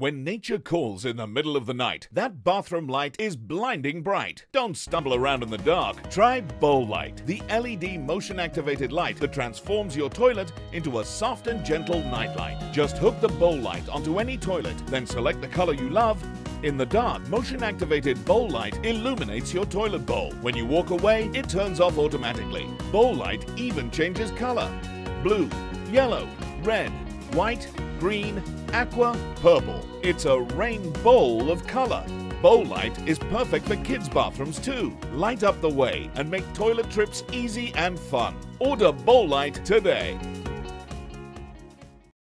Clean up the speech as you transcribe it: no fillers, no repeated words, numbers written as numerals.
When nature calls in the middle of the night, that bathroom light is blinding bright. Don't stumble around in the dark. Try BowlLight, the LED motion-activated light that transforms your toilet into a soft and gentle nightlight. Just hook the BowlLight onto any toilet, then select the color you love. In the dark, motion-activated BowlLight illuminates your toilet bowl. When you walk away, it turns off automatically. BowlLight even changes color. Blue, yellow, red, white, green, aqua, purple. It's a rainbow of color. BowlLight is perfect for kids' bathrooms too. Light up the way and make toilet trips easy and fun. Order BowlLight today.